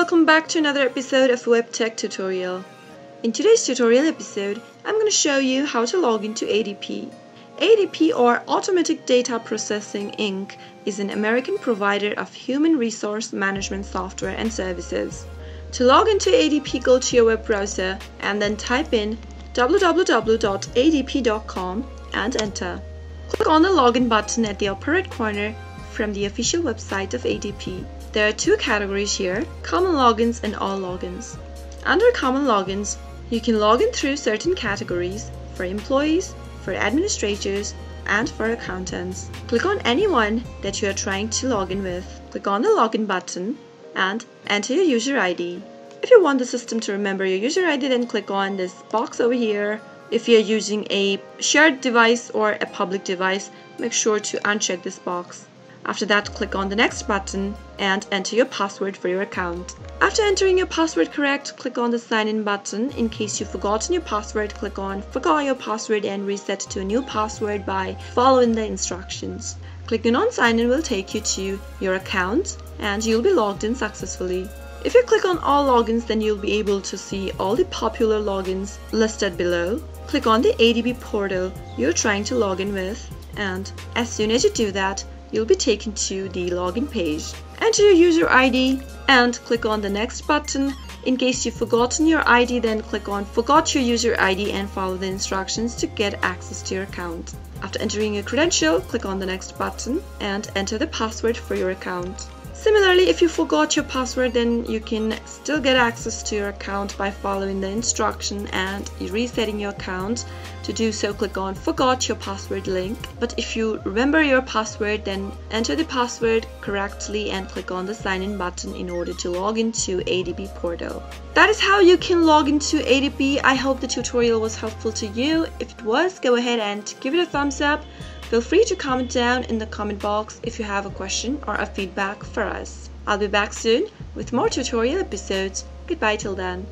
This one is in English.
welcome back to another episode of WebTech Tutorial. In today's tutorial episode, I'm going to show you how to log into ADP. ADP, or Automatic Data Processing Inc., is an American provider of human resource management software and services. To log into ADP, go to your web browser and then type in www.adp.com and enter. Click on the login button at the upper right corner from the official website of ADP. There are two categories here, common logins and all logins. Under common logins, you can log in through certain categories for employees, for administrators, and for accountants. Click on anyone that you are trying to log in with. Click on the login button and enter your user ID. If you want the system to remember your user ID, then click on this box over here. If you're using a shared device or a public device, make sure to uncheck this box. After that, click on the next button and enter your password for your account. After entering your password correct, click on the sign in button. In case you've forgotten your password, click on forgot your password and reset to a new password by following the instructions. Clicking on sign in will take you to your account and you'll be logged in successfully. If you click on all logins, then you'll be able to see all the popular logins listed below. Click on the ADP portal you're trying to log in with, and as soon as you do that, you'll be taken to the login page. Enter your user ID and click on the next button. In case you've forgotten your ID, then click on forgot your user ID and follow the instructions to get access to your account. After entering your credential, click on the next button and enter the password for your account. Similarly, if you forgot your password, then you can still get access to your account by following the instruction and resetting your account. To do so, click on forgot your password link. But if you remember your password, then enter the password correctly and click on the sign in button in order to log into ADP portal. That is how you can log into ADP. I hope the tutorial was helpful to you. If it was, go ahead and give it a thumbs up. Feel free to comment down in the comment box if you have a question or a feedback for us. I'll be back soon with more tutorial episodes. Goodbye till then.